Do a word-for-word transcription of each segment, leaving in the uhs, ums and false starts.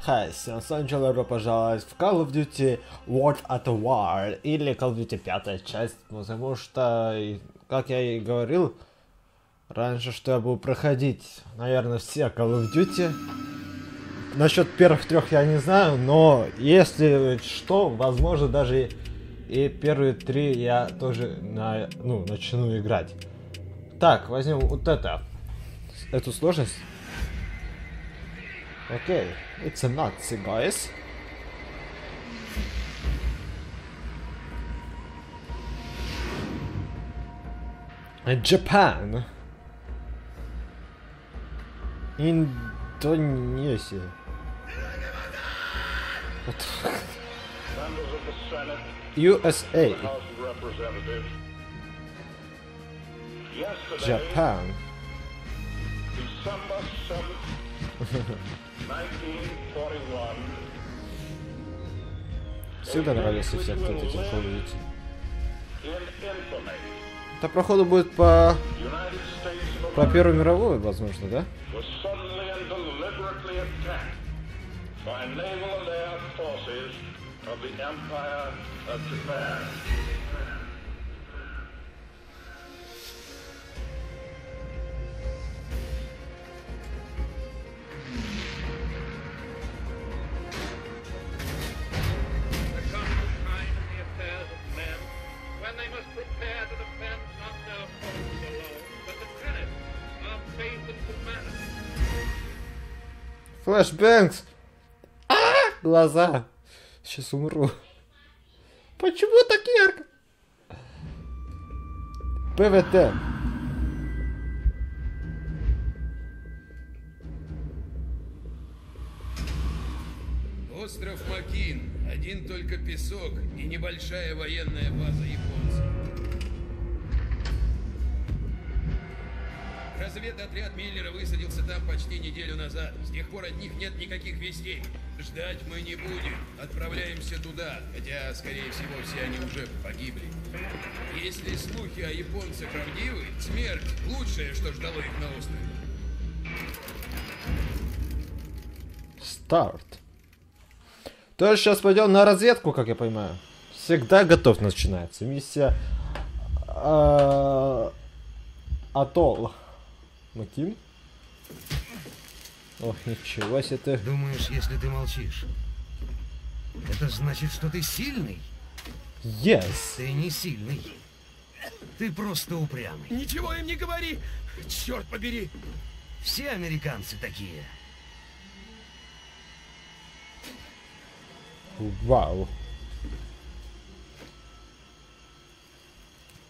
Хай, сначала пожаловать в Call of Duty: World at War или Call of Duty пятая часть, потому что, как я и говорил раньше, что я буду проходить, наверное, все Call of Duty. Насчет первых трех я не знаю, но если что, возможно, даже и первые три я тоже на, ну, начну играть. Так, возьмем вот это, эту сложность. Окей, okay. It's a Nazi, guys. Japan. Индонезия. ю эс эй. Japan. Всегда нравились все, кто этим ходит. Это проходу будет по... по Первую мировую, возможно, да? Флэшбэнгс! А, глаза! Сейчас умру. Почему так ярко? ПВТ. Остров Макин. Один только песок и небольшая военная база японцев. Разведотряд Миллера высадился там почти неделю назад. С тех пор от них нет никаких вестей. Ждать мы не будем. Отправляемся туда, хотя, скорее всего, все они уже погибли. Если слухи о японцах правдивы, смерть – лучшее, что ждало их на острове. Старт. То есть сейчас пойдем на разведку, как я понимаю. Всегда готов начинается. Миссия... Атолл. Макин? Ох, ничего себе ты. Думаешь, если ты молчишь, это значит, что ты сильный? Yes. Ты не сильный. Ты просто упрямый. Ничего им не говори! Черт побери! Все американцы такие. Вау.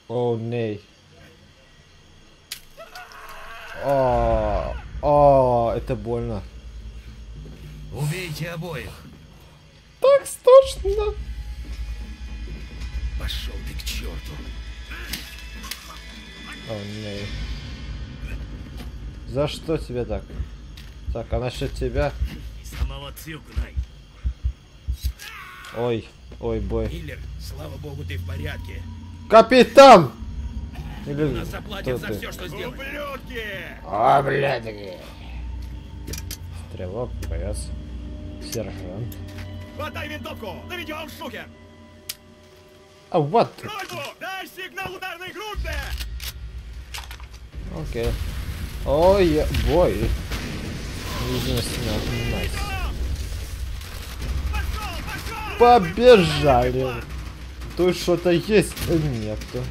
О, ней. О, о, это больно. Убейте обоих. Так страшно. Пошел ты к черту. О, нет. За что тебе так? Так, а насчет тебя? Ой, ой, бой. Миллер, слава богу, ты в порядке. Капитан! Или... Нас заплатят за все, что сделали. Ублюдки! О, блядки! Стрелок, пояс, сержант. Хватай винтовку! Наведем штуки! А вот! Дай сигнал ударной группе! Окей. Ой, бой! Нужно снять. Побежали! Тут что-то есть? Нету.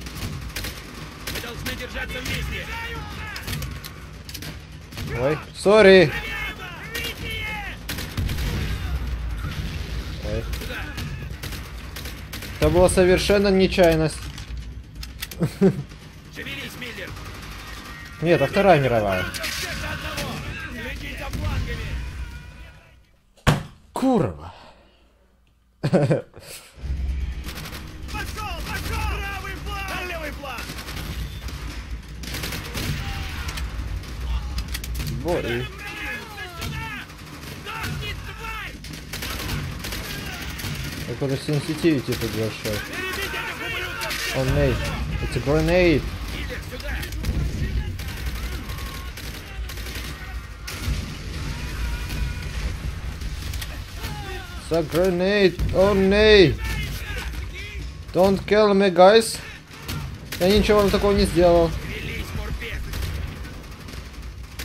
Ой, сори. Ой. Это была совершенно нечаянность. Нет, а Вторая мировая. Курва. Ой. Какой-то сенситивити тут большой. О, ней. Это гранейд. It's a grenade. Oh, nay. Don't kill me, guys. Я ничего вам такого не сделал.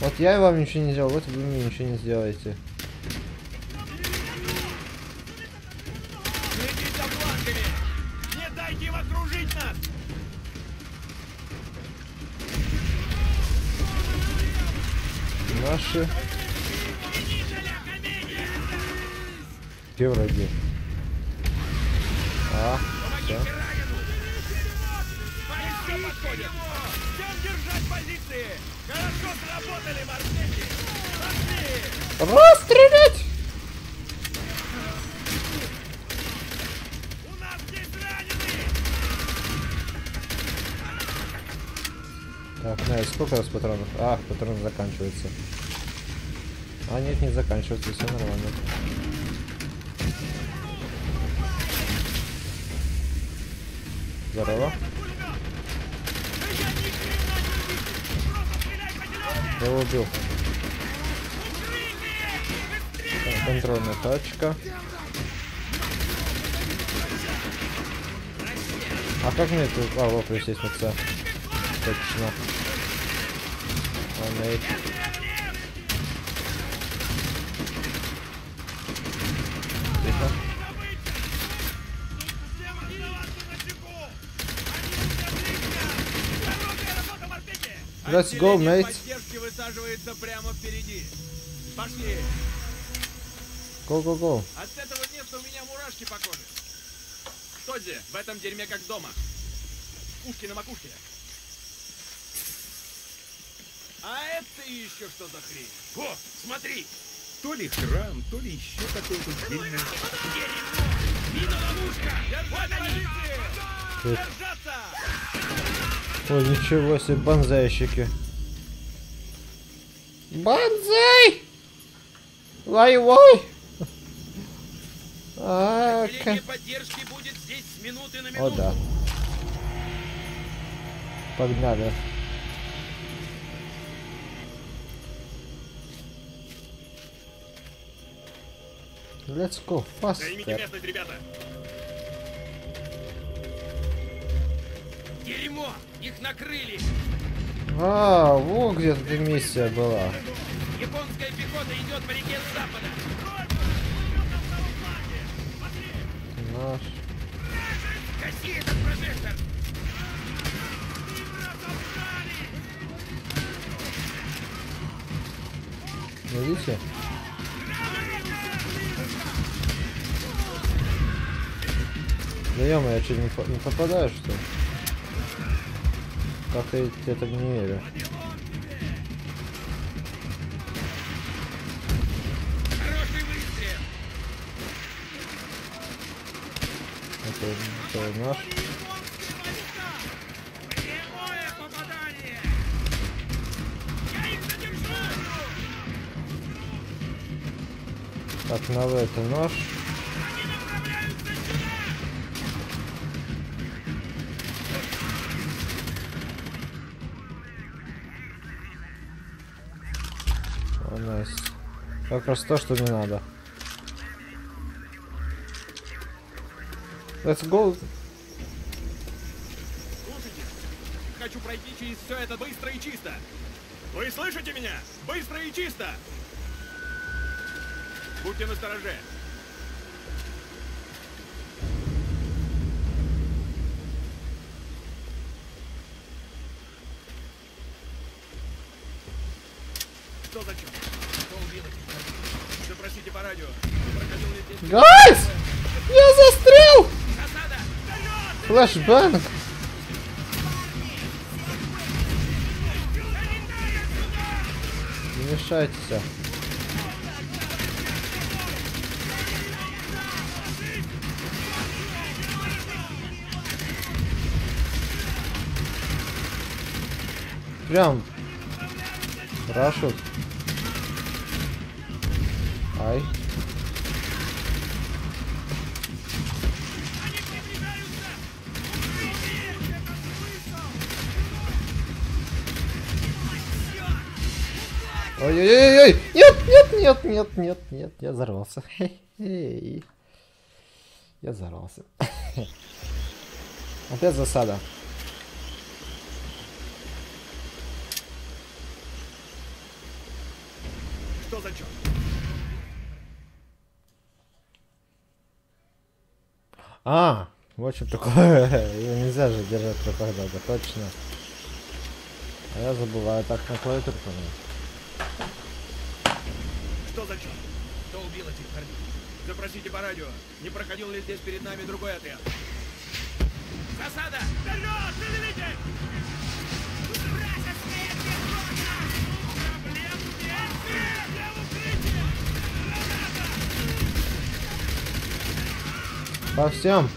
Вот я и вам ничего не сделал, вот вы мне ничего не сделаете. Наши. Где враги? А, все. Расстрелять! У нас здесь раненые! Так, на, сколько раз патронов? А, патрон заканчивается. А нет, не заканчивается, все нормально. Здорово. Я его убил. Так, контрольная тачка. А как мне тут... А, вот, присесть митца. Точно. Ланейт. Тихо. Let's go, mate. Высаживается прямо впереди. Пошли. Го-го-го. От этого места у меня мурашки по коже. Содзи, в этом дерьме как дома. Ушки на макушке. А это еще что за хрень? О, смотри! То ли храм, то ли еще какой-то дерьмо. Мина ловушка! Держаться! О, ничего себе, банзайщики. Банзай! Лай-вой! А поддержки будет здесь с минуты на минуту. О, да. Погнали. Let's go, fast. Займите местность, ребята. Дерьмо! Их накрыли! А, вот где эта миссия была. Японская пехота идет по реке с запада. Наш. Гаси этот прожектор. Видите? Да ё-моё, я что, не, по не попадаю, что ли? Как-то я это не верю. Это, это наш. Так, новый это наш. Как раз то, что не надо. Let's go. Слушайте, хочу пройти через все это быстро и чисто. Вы слышите меня? Быстро и чисто. Будьте настороже. Что за чёрт? Что убило? Запросите по радио. Гайс! Я застрял! Флэшбэнк! Не мешайте все. Прям рашут. Ай. Ой-ой-ой-ой! Нет, нет, нет, нет, нет, нет, я взорвался. Я взорвался. Опять засада. Что за черт? А, в общем, такое. Его нельзя же держать в руках, да, точно. А я забываю так на клавиатуру. Что за черт? Кто убил этих парней? Запросите по радио, не проходил ли здесь перед нами другой отряд? Засада! Вперед, ненавидите! Вражеская пехота! Проблем нет! Для укрытия! Граната! По всем!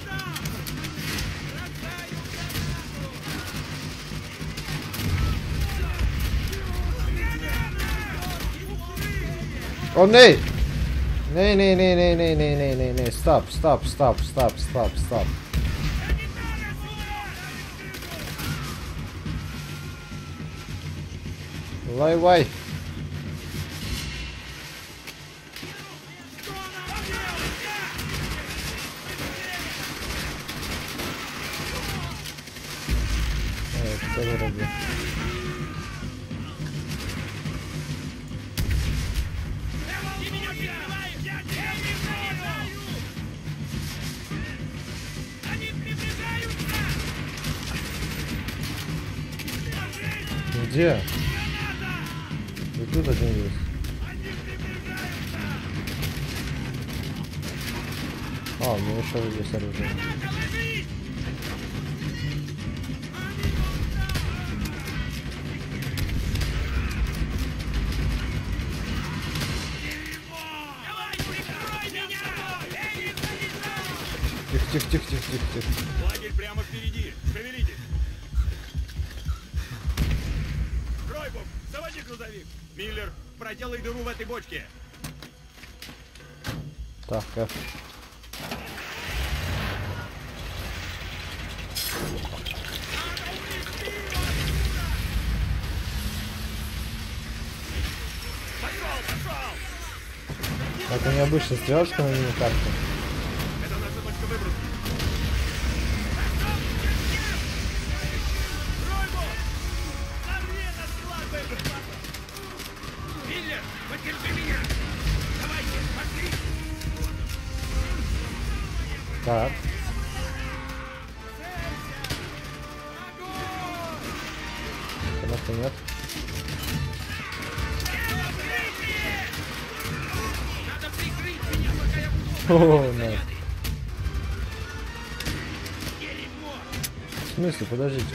О, ней! Ней, ней, ней, ней, ней, ней, ней, ней, ней, стоп, стоп, стоп, стоп, стоп, стоп. Лай-вай. Где? Тут один есть. А, у меня еще здесь оружие. Тихо, тихо, тихо, тихо, тихо, тихо. Лагерь прямо впереди. Шевелитесь. Ройбук, заводи грузовик. Миллер, проделай дыру в этой бочке. Так, F. Это необычно стрелочка на мини-карте. Это наша бочка выброса. Так. Конечно, нет. Надо прикрыть меня, пока я буду. О, нет. В смысле, подождите, что?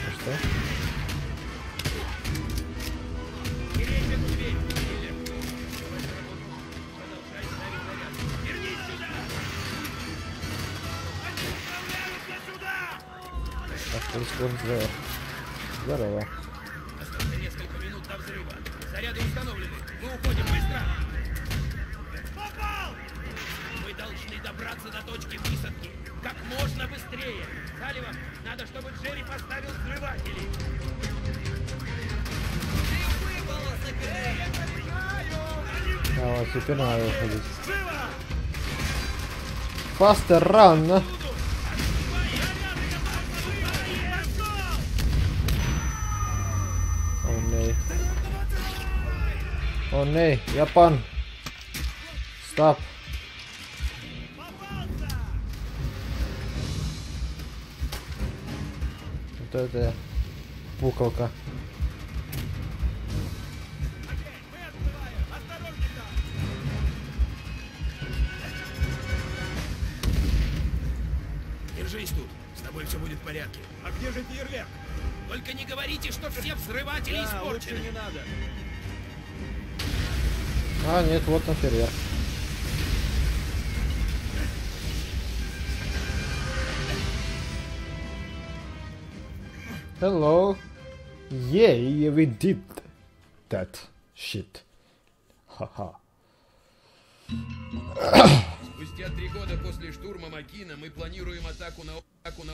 Здорово. Здорово. Осталось несколько минут до взрыва. Заряды установлены. Мы уходим быстро. Попал! Мы должны добраться до точки высадки как можно быстрее. Салливан, надо, чтобы Джерри поставил взрыватели. А вот теперь надо уходить. Фастер ран. О, не, Япон. Стоп. Вот это пуколка. Держись тут, с тобой все будет в порядке. А где же фейерверк? Только не говорите, что все взрыватели да, испорчены. Не надо. А, нет, вот он фейерверк. Hello. Yeah, we did that shit. Ха-ха. Спустя три года после штурма Макина мы планируем атаку на... атаку на...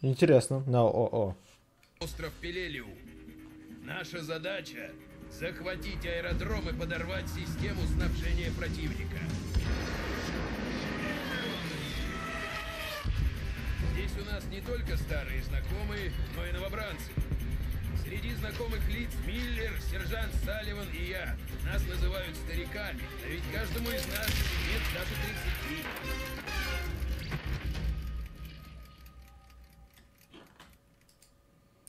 Интересно, на ООО. Остров Пелелиу. Наша задача — захватить аэродром и подорвать систему снабжения противника. Здесь у нас не только старые знакомые, но и новобранцы. Среди знакомых лиц Миллер, сержант Салливан и я. Нас называют стариками, а ведь каждому из нас нет даже тридцати.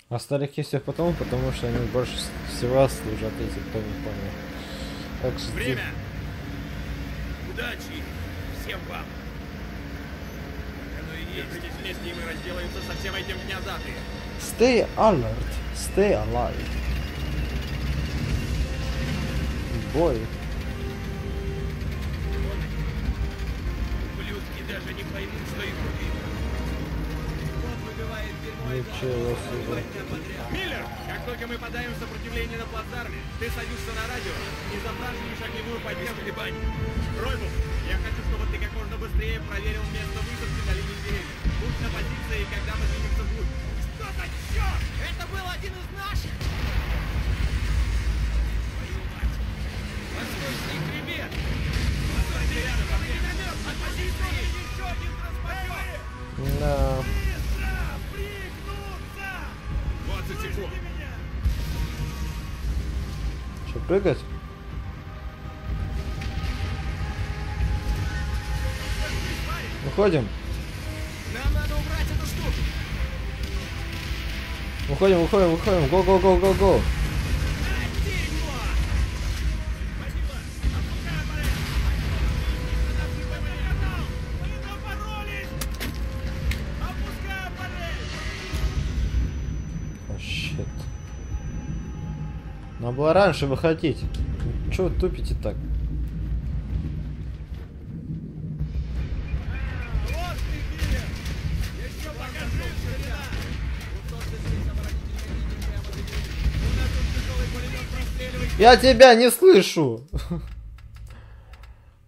А старики все потому, потому что они больше всего служат, если кто не понял. Так что... Время! Удачи! Всем вам! Оно и есть. Держитесь вместе, и мы разделаемся со всем этим гнездатым. Stay alert! Stay alive! Бой! Ублюдки даже не поймут, что их убили. Ничего себе. Миллер, как только мы подаем сопротивление на плацдарме, ты садишься на радио и запрашиваешь огневую поддержку и бань. Ройбус, я хочу, чтобы ты как можно быстрее проверил место высадки на линии деревьев. Будь на позиции, когда мы двинемся в путь. Что за черт? Это был один из наших! Твою мать! Восточный привет! Посмотрите рядом, а ты намет! От позиции еще один транспортер! Да... Что, прыгать? Уходим. Нам надо убрать эту штуку. Уходим, уходим, уходим. Го, го, го, го, го. Надо было раньше выходить. Чего вы тупите так? Я тебя не слышу.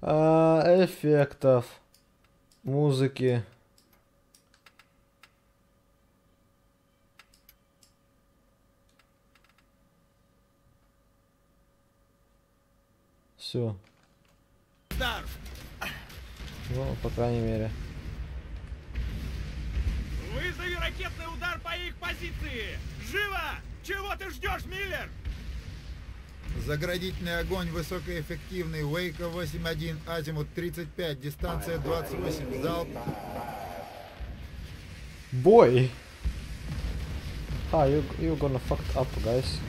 а, эффектов, музыки. Все. Ну, по крайней мере. Вызови ракетный удар по их позиции! Живо! Чего ты ждешь, Миллер? Заградительный огонь, высокоэффективный, Уэйка восемь один, азимут тридцать пять, дистанция двадцать восемь, залп. Бой! А, you, you're gonna fucked up, guys.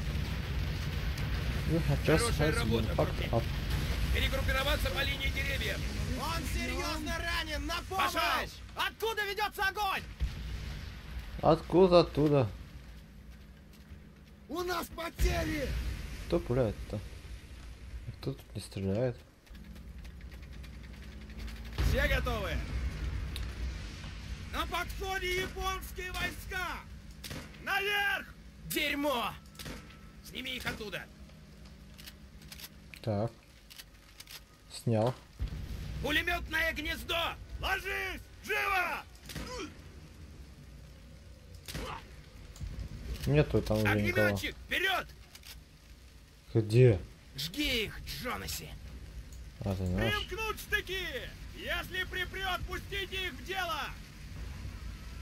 You have just been fucked up. Перегруппироваться по линии деревьев. Он серьезно ранен, на помощь! Пошел! Откуда ведется огонь? Откуда, оттуда? У нас потери! Кто пуляет-то? Кто тут не стреляет? Все готовы? На подходе японские войска! Наверх! Дерьмо! Сними их оттуда! Так. Снял. Пулеметное гнездо! Ложись! Живо! Нету там уже никого. Огнеметчик, вперед! Где? Жги их, Джонаси! А, ты не можешь. Примкнуть штыки! Если припрет, пустите их в дело!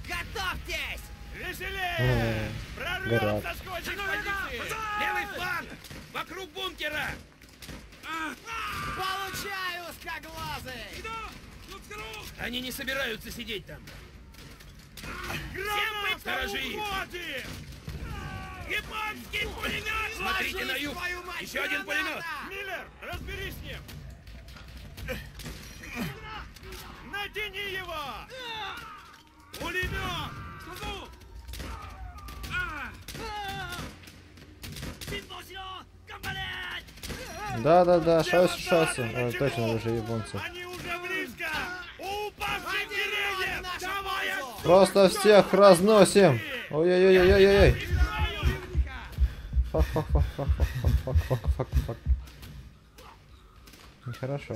Готовьтесь! Веселее! Прорвемся сквозь их позиции! Левый фланг! Вокруг бункера! Получаю, узкоглазый! Они не собираются сидеть там. Сторожи! Японский пулемет! Смотрите на юг! Еще один пулемет! Миллер, разберись с ним! Натяни его! Пулемет! Да, да, да, шасси, шасси. Ой, точно уже японцы. Просто всех разносим. Ой-ой-ой-ой-ой-ой. Фак-фак-фак-фак-фак-фак-фак-фак. Нехорошо.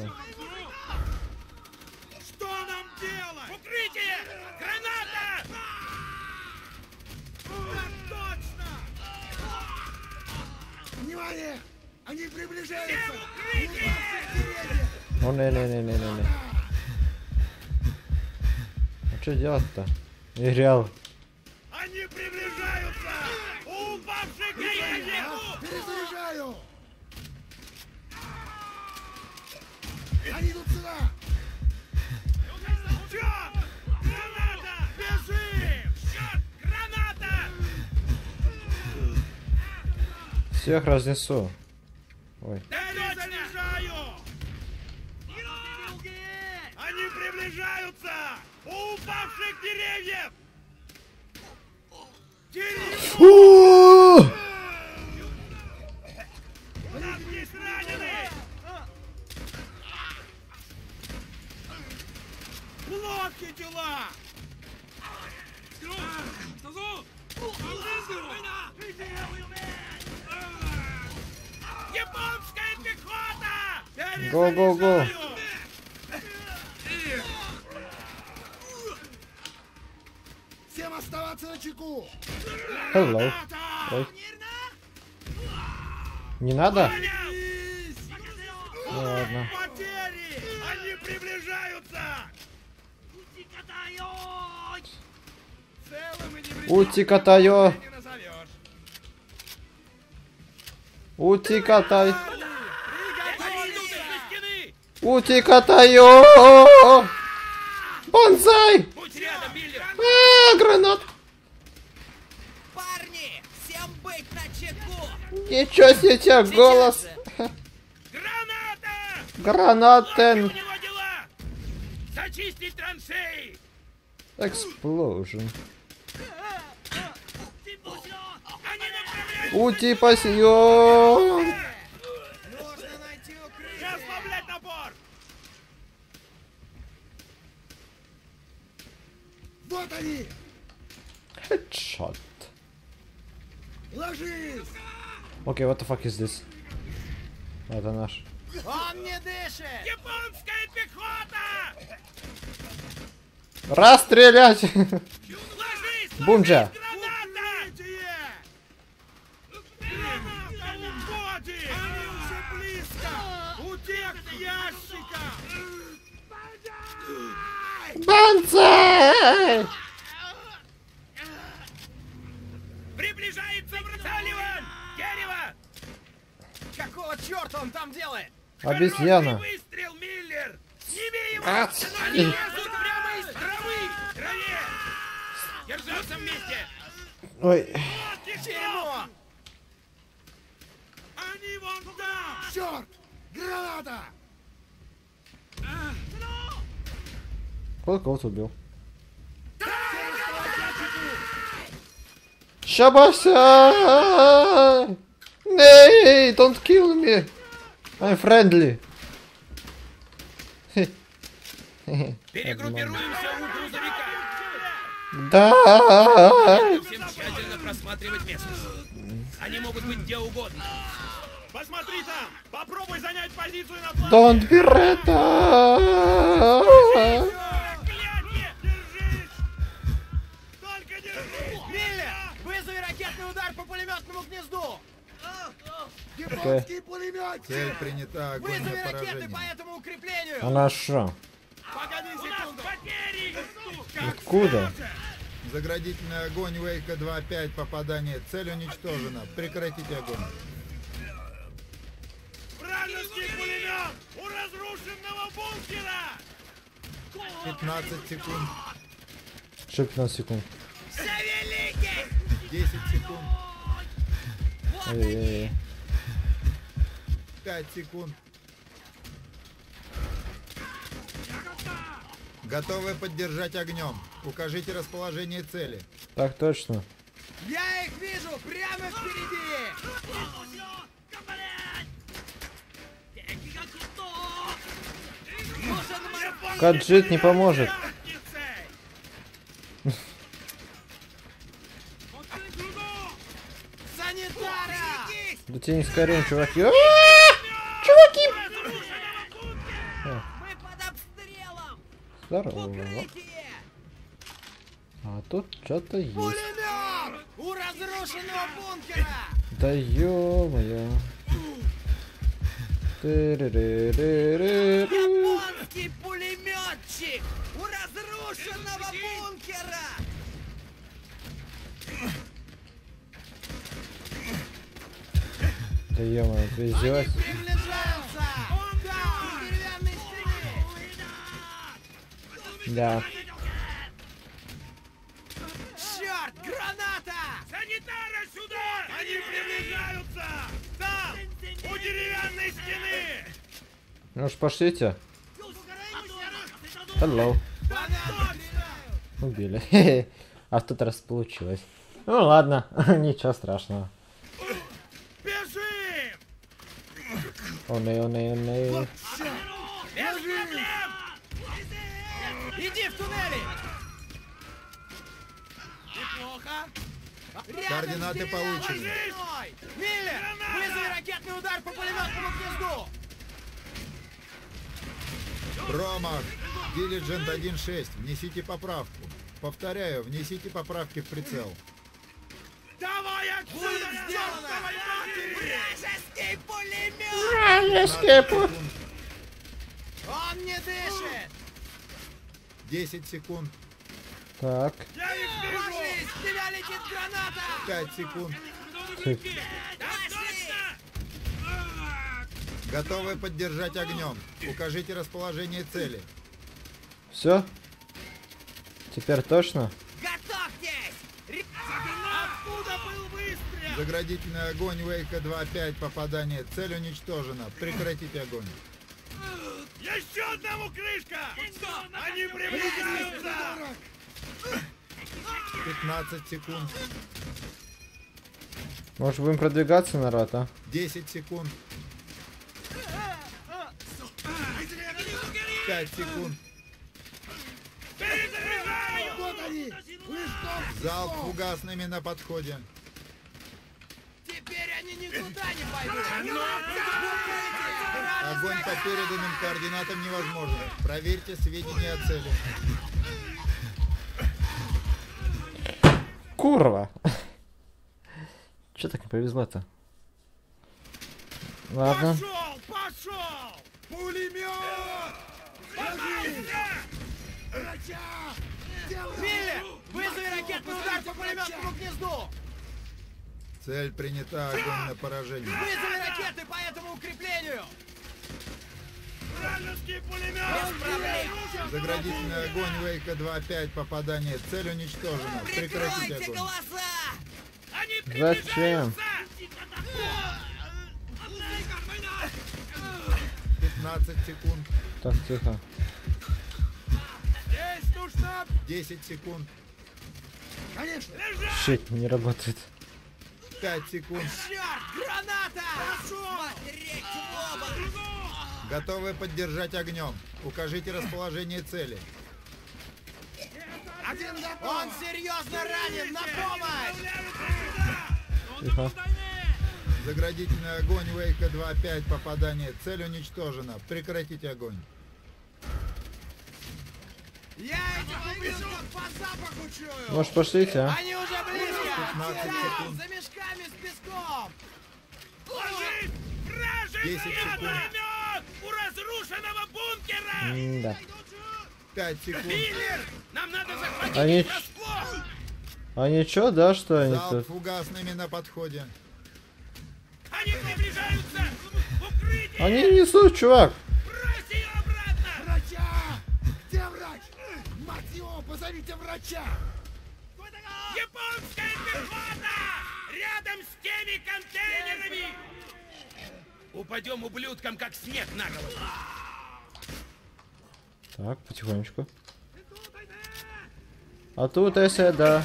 Что нам делать? Укрытие! Граната! Так точно! Внимание! Они приближаются! О, не-не-не-не-не-не. А что делать-то? Играл. Они приближаются! Упавший горячий! Перезаряжаю! Они идут сюда! Черт! Граната! Бежим! Черт! Граната! Всех разнесу. Ой. Перезаряжаю! Они приближаются! У упавших деревьев! Плохие дела! Японская пехота! Го-го-го! Всем оставаться на чеку! Hello. Ой. Не надо? Ну, ладно. Они приближаются! Утикатаю! Утикатай! Утикатаю! Бонзай! А, гранат! Парни, всем быть начеку! Ничего себе голос! Граната! Гранатен! Зачистить траншеи! Эксплозион! Ути пассион! Можно найти укрытие! Расслаблять напор! Вот они! Хедшот! Ложись! Окей, what the fuck is this? Это наш. Он не дышит! Японская пехота! Расстрелять! Бунджа! Бонзай! Приближается Салливан! Дерево! Какого черта он там делает? Обезьяна! Выстрел, Миллер! Сними его! Они лезут прямо из травы! Траве! Держаться вместе! Ой! Чего? Они вон там! Черт! Граната! Кого-то убил. Шабаса! Ней, don't kill me! I'm friendly. Перегруппируемся у грузовика. Да. Всем тщательно просматривать местность. Они могут быть где угодно. Посмотри там. Попробуй занять позицию на фланге. Don't be red. Только держись. Миллер, вызови ракетный удар по пулеметному гнезду. Японский пулемет! Цель принята, огонь на поражение. Вызови ракеты по этому укреплению! Она шо? Погоди секунду! Откуда? Заградительный огонь Вейка два пять, попадание. Цель уничтожена. Прекратите огонь. Вражеский пулемет! У разрушенного бункера! пятнадцать секунд. Что пятнадцать секунд? Шевелитесь! десять секунд. Ой-ой-ой. пять секунд. Готовы поддержать огнем. Укажите расположение цели. Так точно. Я их вижу прямо впереди. Каджит не поможет. Да тебе не скорее, чуваки. Чуваки! Мы под обстрелом! Здорово. А тут что-то есть. У разрушенного бункера! Да ё-моё. Японский пулеметчик у разрушенного бункера! Да е-мое, ты издеваешься? Да. Черт, граната! Санитары сюда! Они приближаются! Там! У деревянной стены! Ну ж пошлите. Hello. Убили. А в тот раз получилось. Ну ладно, ничего страшного. Бежим! Оней, оней, оней. Иди в туннели! Неплохо. Координаты получены. Миллер, вызови ракетный удар по пулеметному гнезду! Промах. Дилиджент один шесть, внесите поправку. Повторяю, внесите поправки в прицел. Давай отсюда! Вражеский пулемет! Вражеский пулемет! Он не дышит! десять секунд. Так. Ложись, с тебя летит граната! пять секунд. Готовы поддержать огнем. Укажите расположение цели. Все? Теперь точно? Готовьтесь! Откуда был выстрел? Заградительный огонь Вейка два пять. Попадание. Цель уничтожена. Прекратите огонь. Еще одному крышка! Они приближаются! пятнадцать секунд. Может, будем продвигаться, народ, а? десять секунд. пять секунд. Залп фугасными на подходе. Теперь они никуда не пойдут. Огонь по переданным координатам невозможен. Проверьте сведения о цели. Курва! Че так не повезло-то? Ладно. Пошел, пошел! Пулемет! Миллер, вызови ракетный удар по пулеметному гнезду! Цель принята, огонь на поражение. Вызови ракеты по этому укреплению! Вражеский пулемет! Заградительный огонь Вейка два пять, попадание. Цель уничтожена. Прекратите огонь. Они зачем? пятнадцать секунд. Так, тихо. Здесь нужно десять секунд. Конечно. Щит не работает. пять секунд. Черт, граната! Готовы поддержать огнем. Укажите расположение цели. Один он серьезно ранен, на помощь! Заградительный огонь Вейка два пять, попадание. Цель уничтожена. Прекратите огонь. Я этих убежал по запаху чую! Может, пошлите, а? Они уже близко! За мешками с песком! Ложись! Вражеский пулемет! У разрушенного бункера! пять секунд. Миллер! Нам надо захватить Они... расплох! А ничего, да, что они тут? Залп фугасными на подходе. Они приближаются! Укрытие! Они несут, чувак! Брось ее обратно! Врача! Где врач? Мать его, позовите врача! Японская пехота! Рядом с теми контейнерами! Упадем ублюдкам, как снег на голову! Так, потихонечку. А тут если да.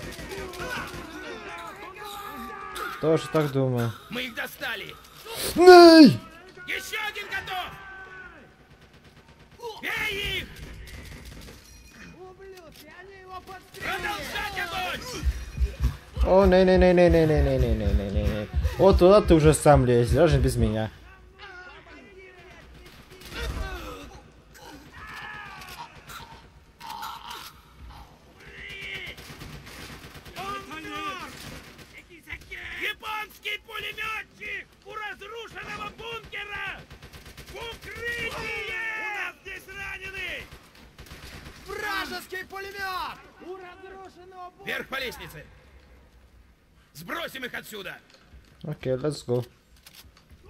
Тоже так думаю. Мы их достали! Ней! Еще один готов! Бей их! О, не не не не не не не не не не не Вот туда ты уже сам лезь, даже без меня. Японский пулеметчик у разрушенного бункера! Вражеский пулемет! У разрушенного боя! Вверх по лестнице! Сбросим их отсюда! Окей, okay, let's go.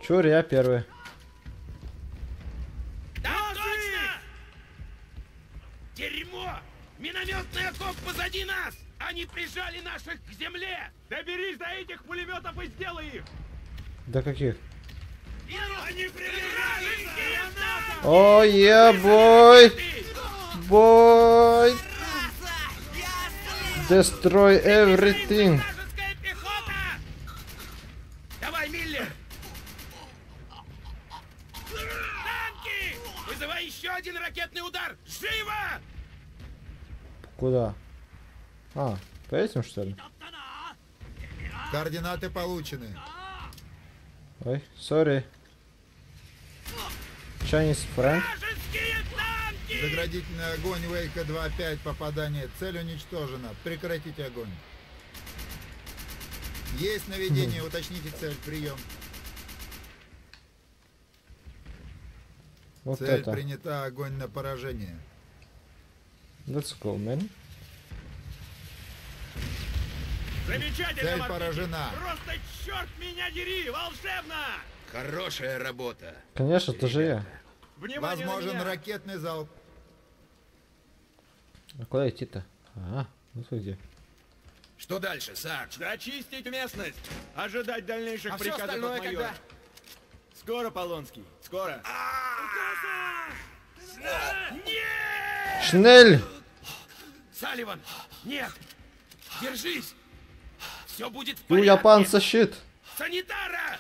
Чур, я первый. Да, точно! Дерьмо! Минометный окоп позади нас! Они прижали наших к земле! Доберись до этих пулеметов и сделай их! До каких? О, ебой! Бой! Destroy everything! Давай, Миллер! Танки! Вызывай еще один ракетный удар! Живо! Куда? А, по этим, что ли? Координаты получены. Ой, сори. Чайниз Фрэнк. Заградительный огонь Вейка два пять. Попадание. Цель уничтожена. Прекратите огонь. Есть наведение. Уточните цель. Прием. Вот цель это. Принята. Огонь на поражение. Let's go, man. Замечательно, цель поражена. Просто черт меня дери, волшебно! Хорошая работа. Конечно, это же я. Внимание, возможен ракетный залп. А куда идти-то? Ага, ну вот где. Что дальше, Сарч? Очистить местность. Ожидать дальнейших а приказов от майора. Когда... Скоро, Полонский, скоро. Нет! Шнель! Салливан, нет! Держись! Все будет в порядке. У японца щит. Санитара!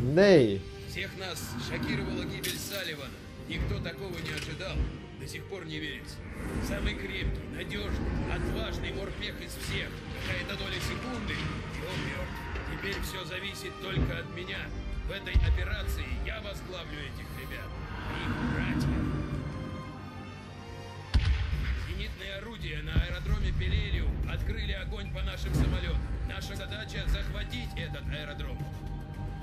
Ней. Всех нас шокировала гибель Салливана. Никто такого не ожидал. До сих пор не верится. Самый крепкий, надежный, отважный морпех из всех. Какая-то доля секунды, и он мертв. Теперь все зависит только от меня. В этой операции я возглавлю этих ребят. Их братья. Зенитные орудия на аэродроме Пелелиу открыли огонь по нашим самолетам. Наша задача — захватить этот аэродром.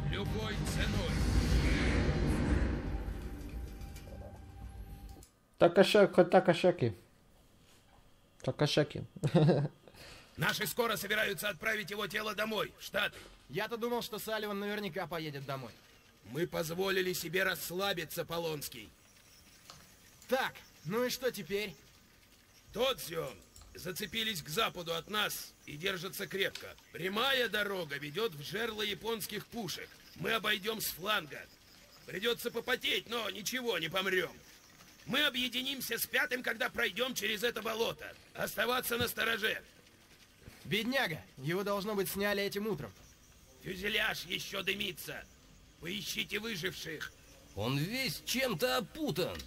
Любой ценой. Такашаки, такашаки. Такашаки. Наши скоро собираются отправить его тело домой, в Штаты. Я-то думал, что Салливан наверняка поедет домой. Мы позволили себе расслабиться, Полонский. Так, ну и что теперь? Тотсио зацепились к западу от нас и держатся крепко. Прямая дорога ведет в жерло японских пушек. Мы обойдем с фланга. Придется попотеть, но ничего, не помрем. Мы объединимся с пятым, когда пройдем через это болото. Оставаться на стороже. Бедняга, его должно быть сняли этим утром. Фюзеляж еще дымится. Поищите выживших. Он весь чем-то опутан.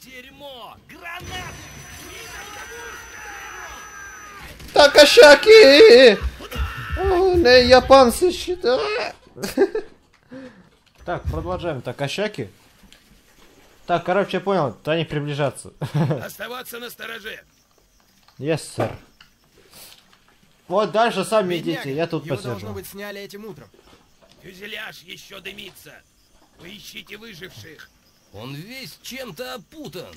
Дерьмо! Гранаты! Такашаки! О, не, японцы считают. Так, продолжаем. Такашаки. Так, короче, я понял, то они приближаться. Оставаться на стороже. Yes, сэр. Вот дальше сами идите, я тут посижу. Его должно быть сняли этим утром. Фюзеляж еще дымится. Поищите выживших. Он весь чем-то опутан.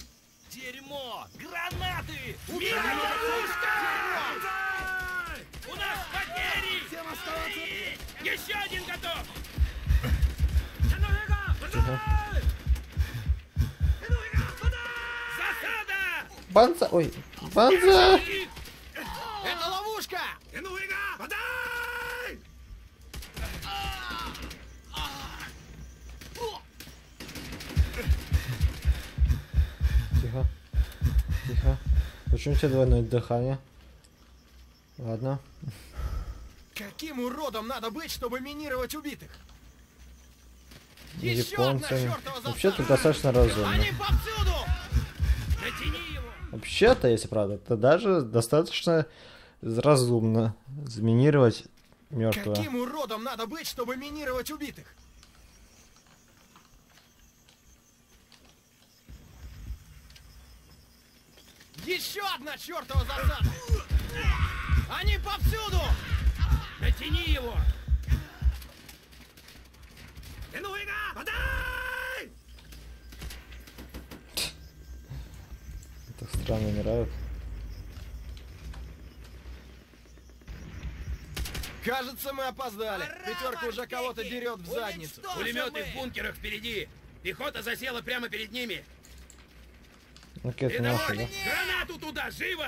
Дерьмо! Гранаты! Мировая пушка! У нас потери! Всем остается... Еще один готов! Засада! Банза! Ой! Банза! Это ловушка! Тихо, тихо. Почему у тебя двойное дыхание? Ладно. Каким уродом надо быть, чтобы минировать убитых? Японцами. Вообще-то достаточно разумно. Вообще-то, если правда, то даже достаточно разумно заминировать мертвого. Каким уродом надо быть, чтобы минировать убитых? Еще одна чертова засада! Они повсюду! Натяни его! там умирают. Кажется, мы опоздали. Ура, пятерка мордики! Уже кого-то дерет в задницу. Пулеметы в бункерах впереди. Пехота засела прямо перед ними. Окей, это наша, да? Гранату туда, живо!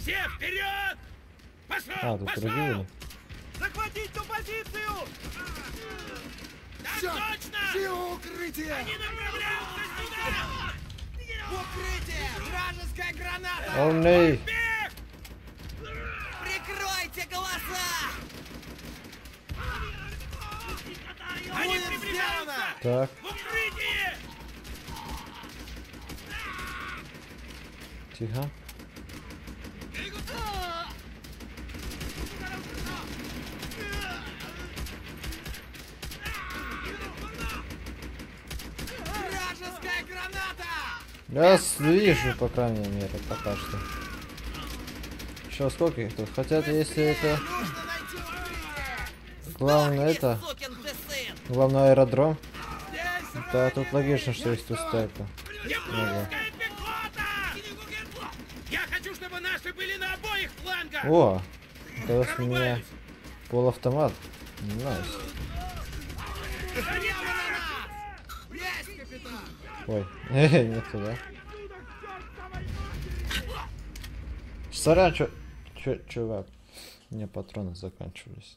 Все вперед! Пошел! А, пошел! Захватить ту позицию! Так точно! Все укрытие! Они направляются сюда! В укрытие! Вражеская граната! О, нет! Прикройте голоса! Они приближаются! Так. В укрытие! Тихо. Вражеская граната! Я слышу, по крайней мере, пока что. Еще сколько их тут? Хотя, если это... Главное это... Главное аэродром. Да, тут логично, что есть тут стайка. О, тогда у меня полуавтомат. Найс. Ой, нет туда. Сорян, чё, чё, чувак. У меня патроны заканчивались.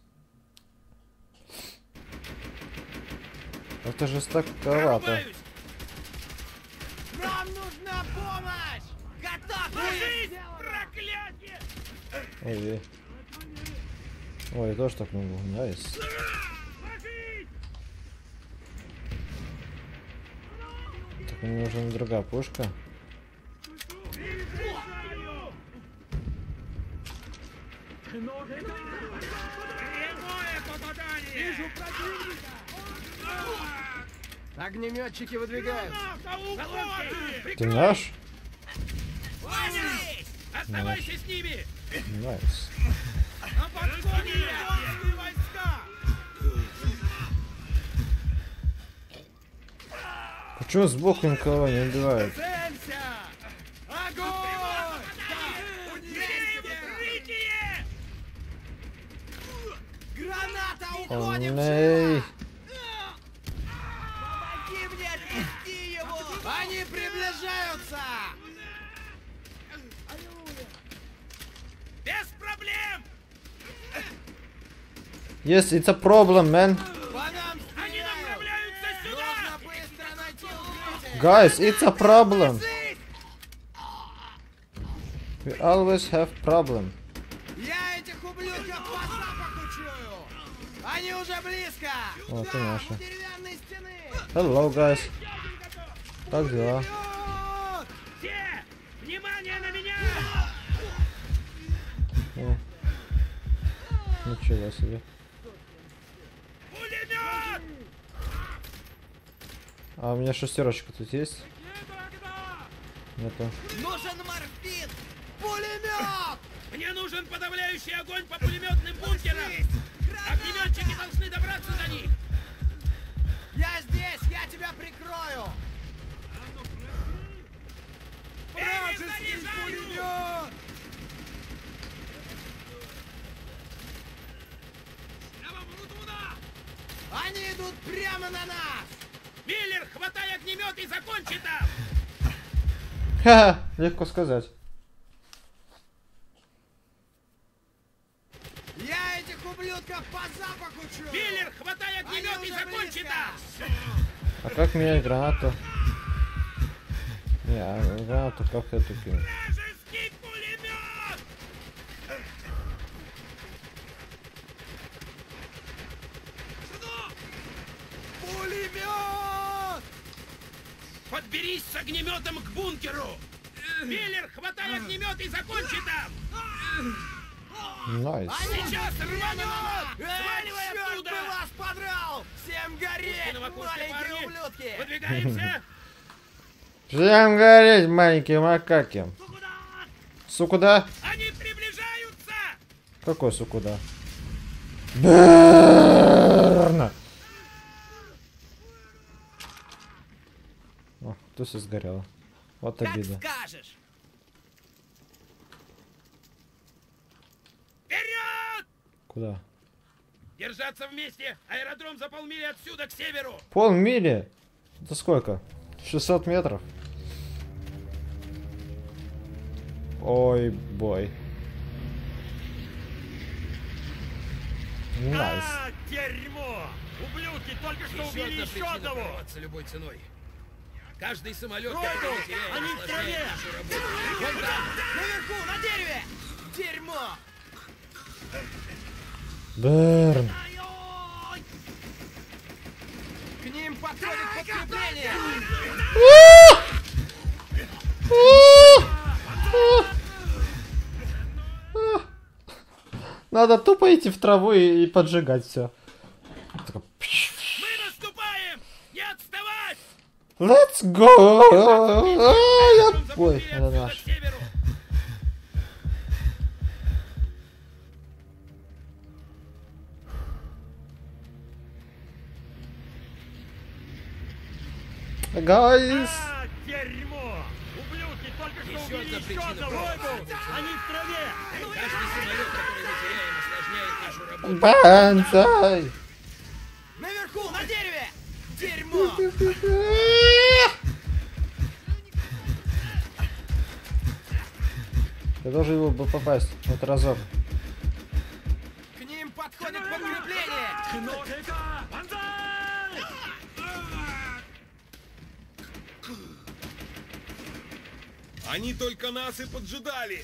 Это жестоковато. Нам нужна помощь! Готовьтесь! Проклятие! Ой, ой, я тоже так могу. Найс. Так, мне нужна другая пушка. Огнеметчики выдвигают. Ты наш? Оставайся с ними! Найс. На подходе легионные войска! Почему сбоку никого не убивают? Целься! Огонь! Укрытие! Граната, уходим! Помоги мне отвести его! Они приближаются! Без проблем! Yes, it's a problem, man. Они направляются сюда! Быстро найти укрытие! Guys, it's a problem. We always have problem. Я этих ублюдков по запаху чую! Они уже близко! Вот и наши. Hello, guys. Как дела? Внимание на меня! О. Ничего себе. Пулемет! А у меня шестерочка тут есть? Нету. Нужен морфин! Пулемет! Мне нужен подавляющий огонь по пулеметным бункерам! Огнеметчики должны добраться до них! Я здесь! Я тебя прикрою! Вражеский пулемет! Они идут прямо на нас! Миллер, хватай огнемет и закончи там! Ха-ха, легко сказать. Я этих ублюдков по запаху чую! Миллер, хватай огнемет и закончи там! А как менять гранату? Не, а гранату как я тупил. Пулемет! Подберись с огнеметом к бункеру! Миллер, хватай огнемет и закончи там! Найс. А сейчас рванет! Сваливай оттуда! Черт бы вас подрал! Всем гореть, маленькие ублюдки! Выдвигаемся! Всем гореть, маленькие макаки! Сукуда! Они приближаются! Какой сукуда? Берна! Кто все сгорело? Вот так беда. Как скажешь. Вперед! Куда? Держаться вместе. Аэродром за полмили отсюда к северу. Полмили? Это сколько? шестьсот метров. Ой, бой. Найс. А, дерьмо! Ублюдки только что убили еще одного. Любой ценой. Каждый самолет. Они в траве. Наверху, на дереве. Дерьмо. Берн. К ним подходит подкрепление. Надо тупо идти в траву и, и поджигать все. Мы наступаем! Не отставать! Let's go! Ой, это наш. Guys! А, дерьмо! Ублюдки только что убили еще одного! Они в траве! Каждый самолет, который мы теряем, осложняет нашу работу! Бонзай! Наверху, на дереве! Дерьмо! Я должен его бы попасть, вот разок. К ним подходит подкрепление! Они только нас и поджидали.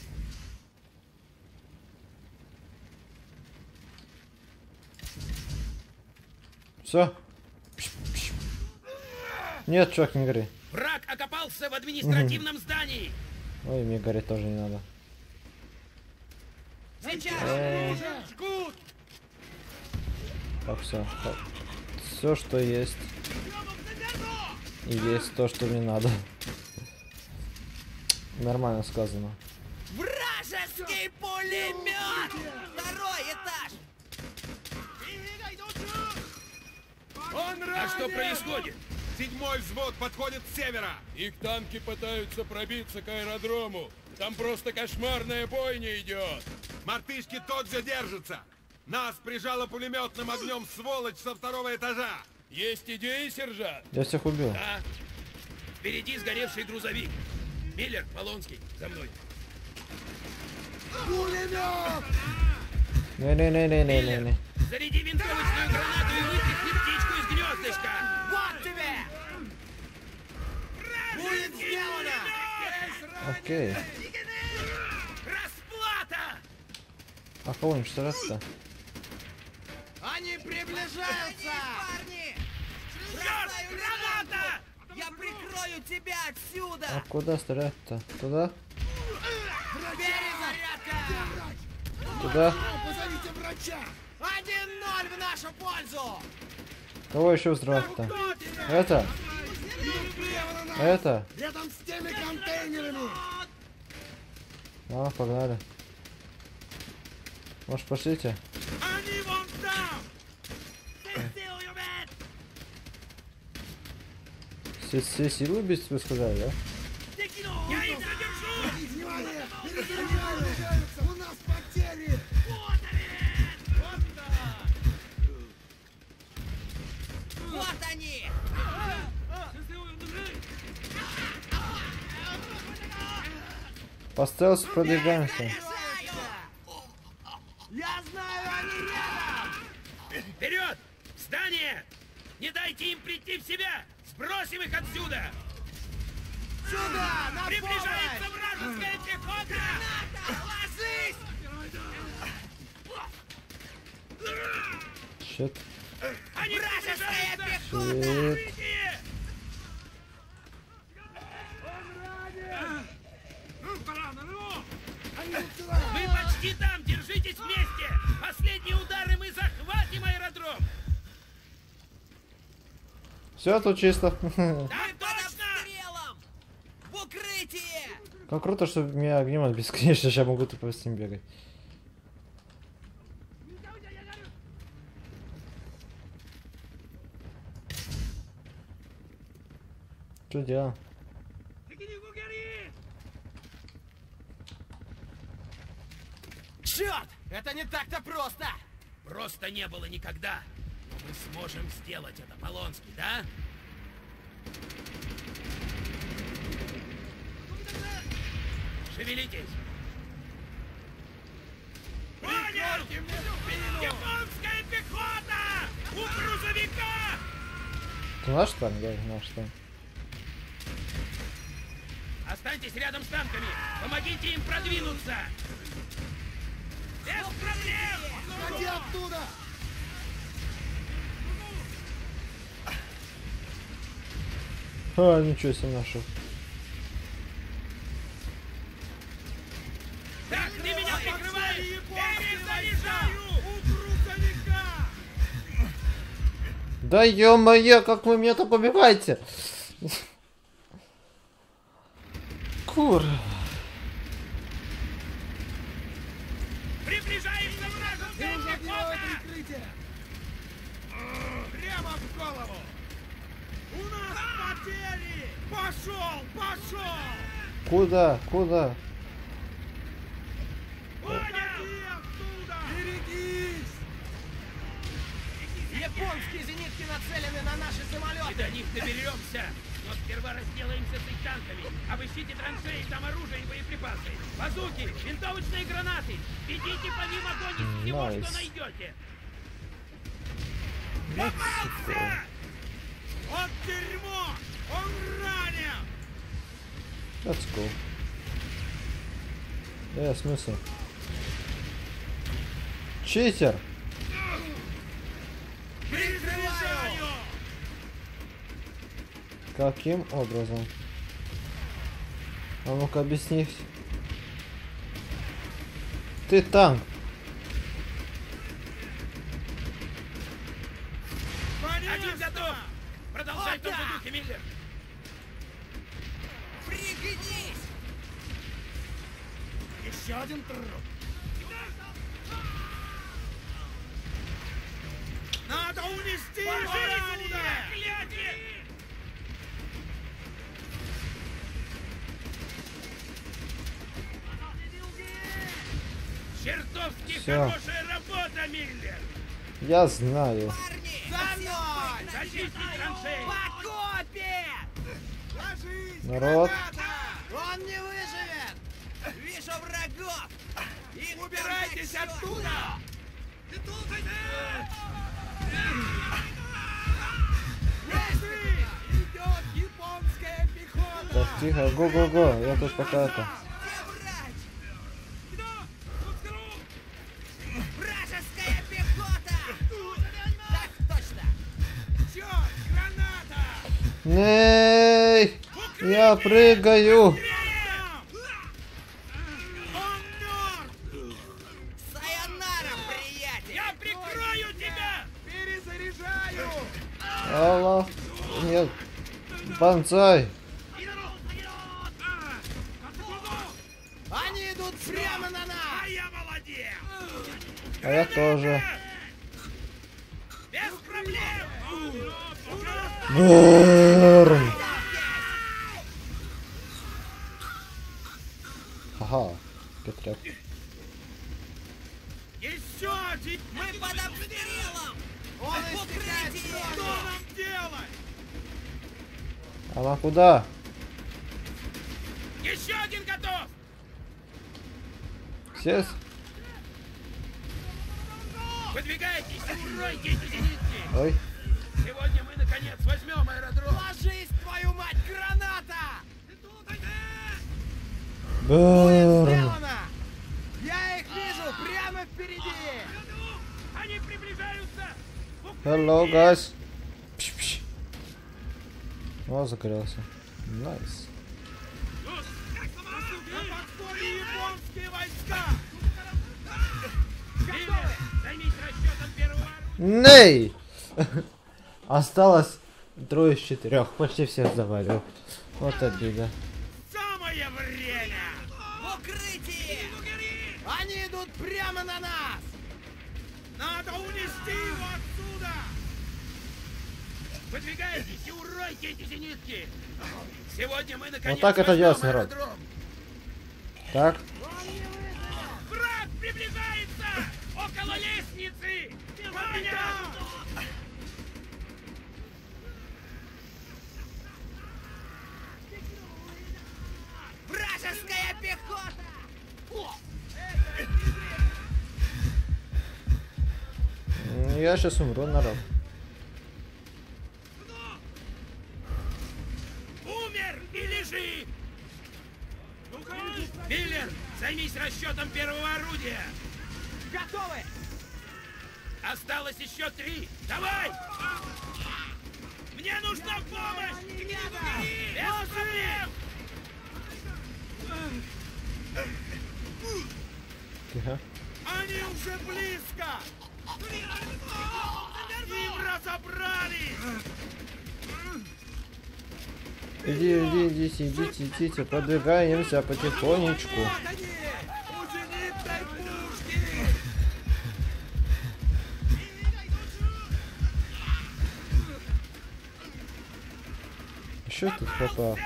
Все. Нет, чувак, не гори. Враг окопался в административном здании. Ой, мне гореть тоже не надо. Сейчас. Так, все. Все, что есть. И есть то, что мне надо. Нормально сказано. Вражеский пулемет! Второй этаж! Он ранен! А что происходит? Седьмой взвод подходит с севера. Их танки пытаются пробиться к аэродрому. Там просто кошмарная бойня идет. Мартышки тот же держатся. Нас прижало пулеметным огнем сволочь со второго этажа. Есть идеи, сержант? Я всех убил. Да. Впереди сгоревший грузовик. Миллер, Полонский, за мной. Не-не-не-не-не-не. Заряди винтовочную гранату и выпихни птичку из гнездышка. Вот тебе! Будет сделано! Окей. Расплата! А кого им что раз-то? Они приближаются! Парни! Граната! Я прикрою тебя отсюда! А куда стрелять-то? Туда? Перезарядка! Туда? Позовите врача! один ноль в нашу пользу! Кого еще взрывать-то? Это? Это? Рядом с теми контейнерами! А, погнали. Может, пошлите? Они вон там! Все, все силы убить, вы сказали, да? Я их задержу! Внимание! Перезаряжаются! У нас потери! Вот они! Вот так! Вот они! Поставился, продвигаемся. Я знаю, они рядом! Вперед! Здание! Не дайте им прийти в себя! Бросим их отсюда! Сюда! На приближается вражеская пехота! Граната! Ложись! Щит. Они вражеская пехота! Мы почти там! Держитесь вместе! Последние удары мы захватим аэродром! Все тут чисто. Как круто, что у меня огнем от бесконечно, сейчас могу тупо с ним бегать. Что делал? Черт! Это не так-то просто! Просто не было никогда. Но мы сможем сделать это, Полонский, да? Шевелитесь! Понял! Японская пехота! У грузовика! Класс там, я знал, что... Останьтесь рядом с танками! Помогите им продвинуться! Без проблем! Ходи оттуда! А, ничего себе нашел. Так, ты меня прикрываешь! Перезаряжаю! У грузовика! Да ё-моё, как вы меня-то побиваете! Кур! Приближаемся к вражескому пехоту! Прямо в голову! У нас потери! Пошел, пошел! Куда, куда? Уходи оттуда! Берегись! Японские зенитки нацелены на наши самолеты! И до них доберемся! Но сперва разделаемся с их танками. Обыщите траншеи, там оружие и боеприпасы. Базуки, винтовочные гранаты. Ведите по ним огонь из всего, nice. Что найдете. Попался! Он дерьмо! Он ранен! That's cool. Да, смысл. Читер! Прикрываю! Каким образом? А ну-ка объяснись. Ты там. Один готов. Продолжай в том же духе, Миллер. Пригнись. Еще один труп. Надо унести его. Чертовски Всё. Хорошая работа, Миллер! Я знаю. Парни, Ложись, народ! Граната! Он не выживет! Вижу врагов! Их убирайтесь оттуда! Ты должен... Идет японская пехота! Так, тихо, го-го-го! Я тут пока это... Ней, я прыгаю. Сайонара, приятель. Я прикрою тебя. Перезаряжаю. Алло, нет, банзай. Они идут прямо на нас. А я молодец. А я тоже. Без проблем. Норм. Ага, Петряк. Еще один. Мы под обстрелом. Он укрывает. Что нам делать? Она куда? Еще один готов. Сейчас. Выдвигайтесь, уройтесь, идите. Ой. Сегодня мы наконец возьмем аэродром. Ложись, твою мать, граната! Сделано! Я их вижу прямо впереди! Они приближаются! Hello, guys! О, закрылся. Найс. Японские войска! Займись расчетом первого оружия! Ней! Осталось трое из четырех. Почти всех завалил. Вот обида. Самое время! В укрытии! Они идут прямо на нас! Надо унести его отсюда! Выдвигайтесь и уройте эти зенитки! Сегодня мы наконец... Вот так это делать, народ. Так. Враг приближается! Около лестницы! Понял! Вражеская пехота! Я сейчас умру, народ. Умер и лежи! Ну-ка, Миллер, займись расчетом первого орудия! Готовы! Осталось еще три! Давай! Мне нужна помощь! Где ты? Без проблем! Тихо. Они уже близко! Им разобрали! Иди, иди, идите, идите, идите, продвигаемся потихонечку. Еще тут попал.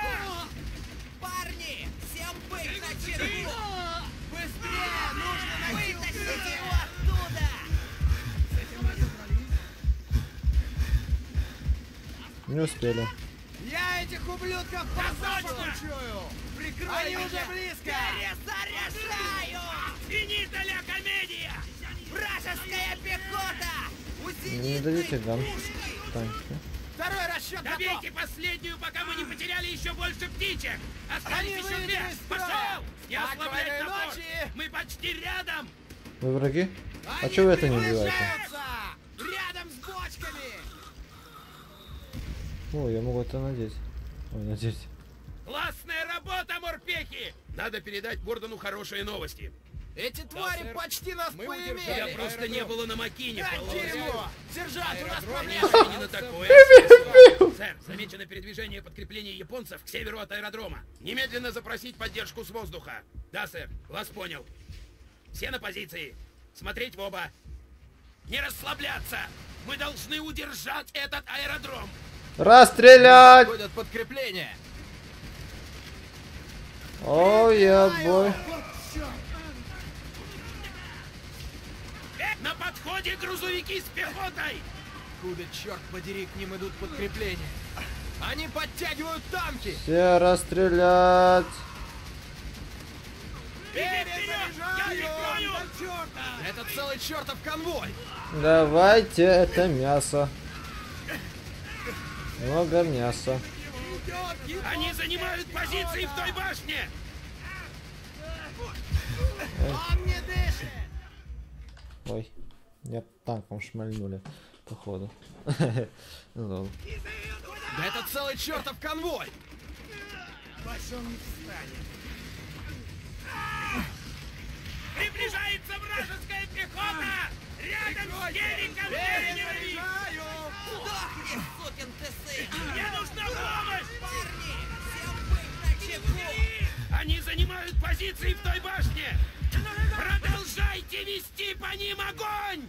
Не успели. Я этих ублюдков позорчую! Прикрой! Они уже близко! Перезаряжаю! Финиталя комедия! Вражеская пехота! Не дадите нам танки. Второй расчет готов! Добейте последнюю, пока мы не потеряли еще больше птичек! Остались еще две! Пошел! Не ослаблять напор! Мы почти рядом! Вы враги? А чего вы это не убиваете? Рядом с бочками! О, я могу это надеть. Ой, надеть. Классная работа, морпехи! Надо передать Гордону хорошие новости. Эти твари да, почти нас мы поимели. Я просто аэродром. Не было на Макине. Сержант, у нас проблемы. Не на такое. Сэр, замечено передвижение подкрепления японцев к северу от аэродрома. Немедленно запросить поддержку с воздуха. Да, сэр, вас понял. Все на позиции. Смотреть в оба. Не расслабляться. Мы должны удержать этот аэродром. Расстрелять! Будет подкрепление. О, я бой. На подходе грузовики с пехотой. Куда, черт подери, к ним идут подкрепления. Они подтягивают танки. Все расстрелять. Это целый чертов конвой. Давайте это мясо. Много мяса. Они занимают позиции в той башне. Ой, Ой. Меня танком шмальнули, походу. Да это целый чертов конвой. Приближается вражеская пехота. Рядом с Гериком Гериком. Мне нужна помощь! Парни, всем быть на чеку! Они занимают позиции в той башне! Продолжайте вести по ним огонь!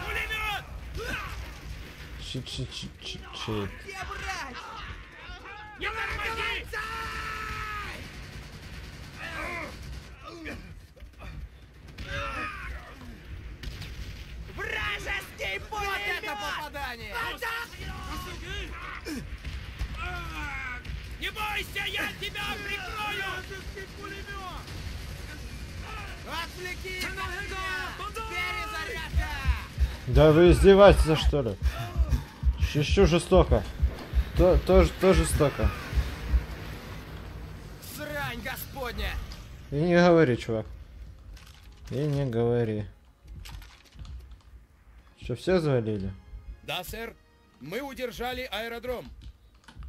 Пулемет! Чи-чи-чи-чи-чи. Не тормози! Вражеский пулемет! Вот это попадание! Не бойся, я тебя прикрою! Вражеский пулемет! Отвлеки нас! Перезарядка! Да вы издеваетесь, что ли? Еще жестоко. То, то, то жестоко. Срань господня! И не говори, чувак. И не говори. Что, все завалили? Да, сэр. Мы удержали аэродром.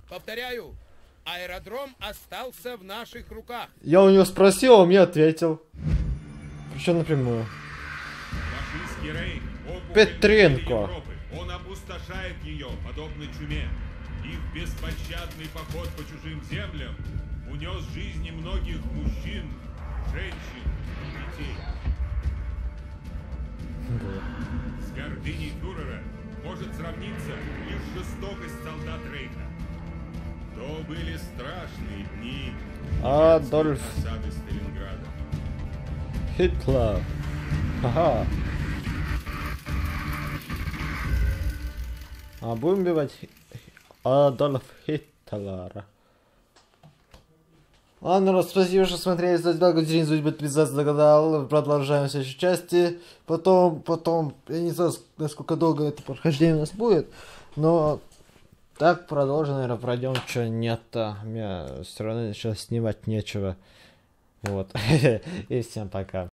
Повторяю, аэродром остался в наших руках. Я у него спросил, а он мне ответил. Причем напрямую. Рейх, Петренко. Он опустошает ее, подобно чуме. Их беспощадный поход по чужим землям унес жизни многих мужчин, женщин и детей. С гордыней фюрера может сравниться лишь жестокость солдат Рейха. То были страшные дни. Адольф. Осады Сталинграда. Хитлер. Ага. А будем убивать Адольф Хитлера. Ладно, раз спасибо, что смотрели, ставьте лайк, подписывайтесь, будь подписаться на канал, продолжаем в следующей части. Потом, потом, я не знаю, насколько долго это прохождение у нас будет, но так продолжим, наверное, пройдем, что нет-то, мне все равно сейчас снимать нечего. Вот, и всем пока.